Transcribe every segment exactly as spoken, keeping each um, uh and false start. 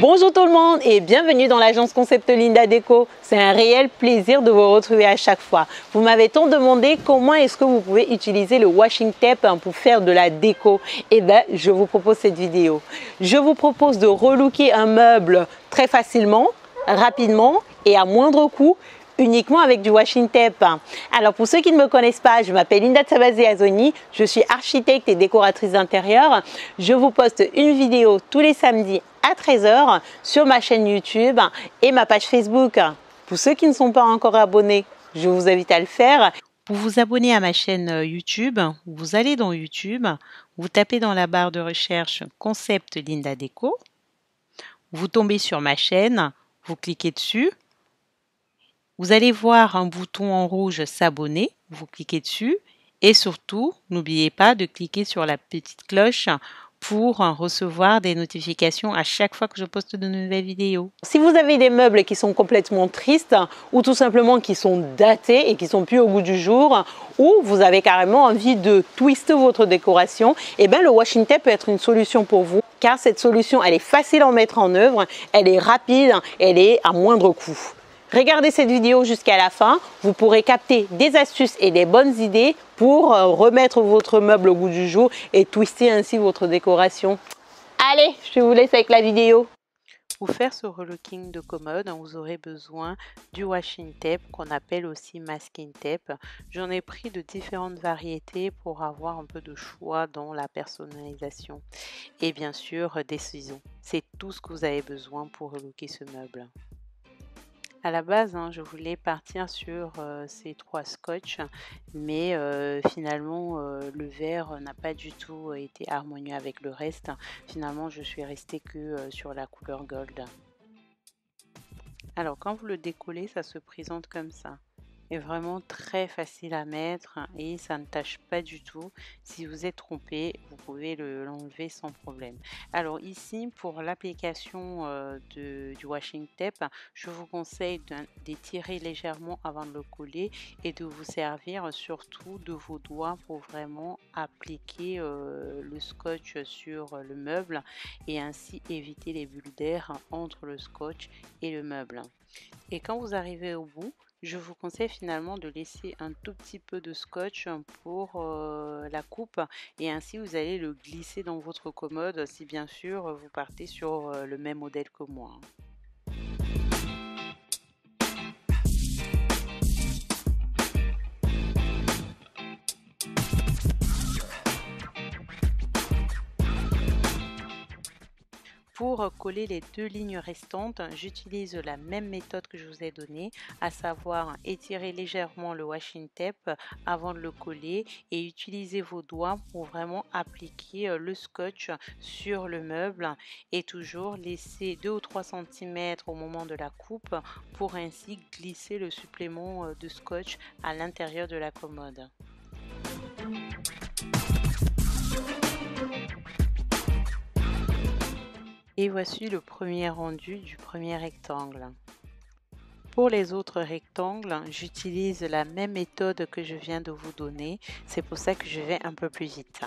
Bonjour tout le monde et bienvenue dans l'agence Concept Linda Déco. C'est un réel plaisir de vous retrouver à chaque fois. Vous m'avez tant demandé comment est-ce que vous pouvez utiliser le washi tape pour faire de la déco. Et bien, je vous propose cette vidéo. Je vous propose de relooker un meuble très facilement, rapidement et à moindre coût, uniquement avec du washi tape. Alors pour ceux qui ne me connaissent pas, je m'appelle Linda Tsabazé Azoni, je suis architecte et décoratrice d'intérieur. Je vous poste une vidéo tous les samedis à treize heures sur ma chaîne YouTube et ma page Facebook. Pour ceux qui ne sont pas encore abonnés, je vous invite à le faire. Pour vous abonner à ma chaîne YouTube, vous allez dans YouTube, vous tapez dans la barre de recherche Concept Linda Déco, vous tombez sur ma chaîne, vous cliquez dessus. Vous allez voir un bouton en rouge s'abonner, vous cliquez dessus et surtout, n'oubliez pas de cliquer sur la petite cloche pour recevoir des notifications à chaque fois que je poste de nouvelles vidéos. Si vous avez des meubles qui sont complètement tristes ou tout simplement qui sont datés et qui sont plus au goût du jour, ou vous avez carrément envie de twister votre décoration, et bien le washi tape peut être une solution pour vous. Car cette solution, elle est facile à mettre en œuvre, elle est rapide, elle est à moindre coût. Regardez cette vidéo jusqu'à la fin, vous pourrez capter des astuces et des bonnes idées pour remettre votre meuble au goût du jour et twister ainsi votre décoration. Allez, je vous laisse avec la vidéo. Pour faire ce relooking de commode, vous aurez besoin du washi tape qu'on appelle aussi masking tape. J'en ai pris de différentes variétés pour avoir un peu de choix dans la personnalisation. Et bien sûr, des ciseaux. C'est tout ce que vous avez besoin pour relooker ce meuble. À la base, hein, je voulais partir sur euh, ces trois scotch, mais euh, finalement, euh, le vert n'a pas du tout été harmonieux avec le reste. Finalement, je suis restée que euh, sur la couleur gold. Alors, quand vous le décollez, ça se présente comme ça. Est vraiment très facile à mettre et ça ne tâche pas du tout. Si vous êtes trompé, vous pouvez l'enlever sans problème. Alors ici, pour l'application euh, du washi tape, je vous conseille d'étirer légèrement avant de le coller et de vous servir surtout de vos doigts pour vraiment appliquer euh, le scotch sur le meuble et ainsi éviter les bulles d'air entre le scotch et le meuble. Et quand vous arrivez au bout, je vous conseille finalement de laisser un tout petit peu de scotch pour euh, la coupe et ainsi vous allez le glisser dans votre commode si bien sûr vous partez sur euh, le même modèle que moi. Pour coller les deux lignes restantes, j'utilise la même méthode que je vous ai donnée, à savoir étirer légèrement le washi tape avant de le coller et utiliser vos doigts pour vraiment appliquer le scotch sur le meuble et toujours laisser deux ou trois centimètres au moment de la coupe pour ainsi glisser le supplément de scotch à l'intérieur de la commode. Et voici le premier rendu du premier rectangle. Pour les autres rectangles, j'utilise la même méthode que je viens de vous donner. C'est pour ça que je vais un peu plus vite.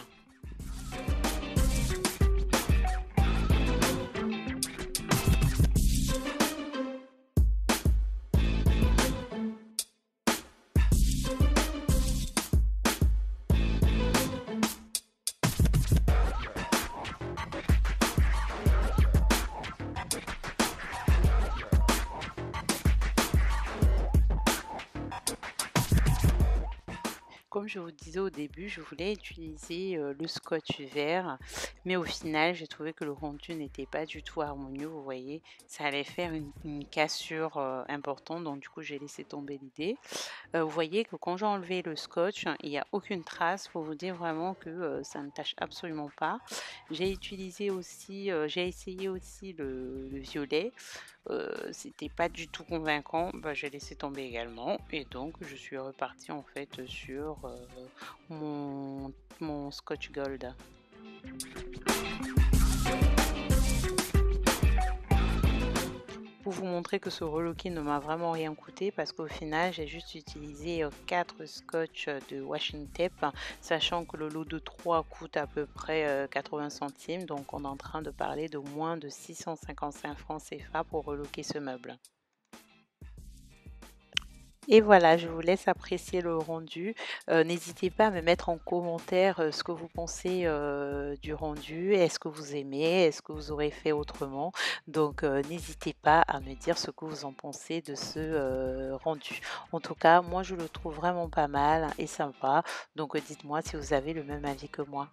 Comme je vous disais au début, je voulais utiliser le scotch vert, mais au final, j'ai trouvé que le rendu n'était pas du tout harmonieux, vous voyez, ça allait faire une, une cassure euh, importante, donc du coup, j'ai laissé tomber l'idée. Euh, vous voyez que quand j'ai enlevé le scotch, il n'y a aucune trace, pour vous dire vraiment que euh, ça ne tâche absolument pas. J'ai utilisé aussi, euh, j'ai essayé aussi le, le violet. Euh, c'était pas du tout convaincant, bah, j'ai laissé tomber également et donc je suis repartie en fait sur euh, mon, mon scotch gold. pour vous montrer que ce reloqué ne m'a vraiment rien coûté parce qu'au final j'ai juste utilisé quatre scotch de washi tape, sachant que le lot de trois coûte à peu près quatre-vingts centimes, donc on est en train de parler de moins de six cent cinquante-cinq francs C F A pour reloquer ce meuble. Et voilà, je vous laisse apprécier le rendu. Euh, n'hésitez pas à me mettre en commentaire ce que vous pensez euh, du rendu. Est-ce que vous aimez? Est-ce que vous aurez fait autrement? Donc euh, n'hésitez pas à me dire ce que vous en pensez de ce euh, rendu. En tout cas, moi je le trouve vraiment pas mal et sympa. Donc euh, dites-moi si vous avez le même avis que moi.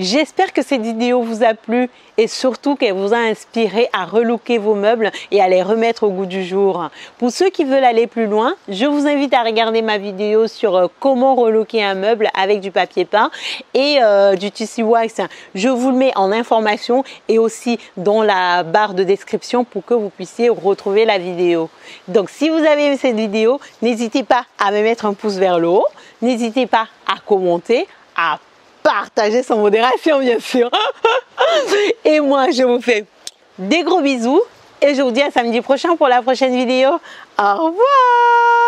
J'espère que cette vidéo vous a plu et surtout qu'elle vous a inspiré à relooker vos meubles et à les remettre au goût du jour. Pour ceux qui veulent aller plus loin, je vous invite à regarder ma vidéo sur comment relooker un meuble avec du papier peint et euh, du tissu wax. Je vous le mets en information et aussi dans la barre de description pour que vous puissiez retrouver la vidéo. Donc si vous avez aimé cette vidéo, n'hésitez pas à me mettre un pouce vers le haut, n'hésitez pas à commenter, à partager sans modération bien sûr. Et moi je vous fais des gros bisous et je vous dis à samedi prochain pour la prochaine vidéo. Au revoir.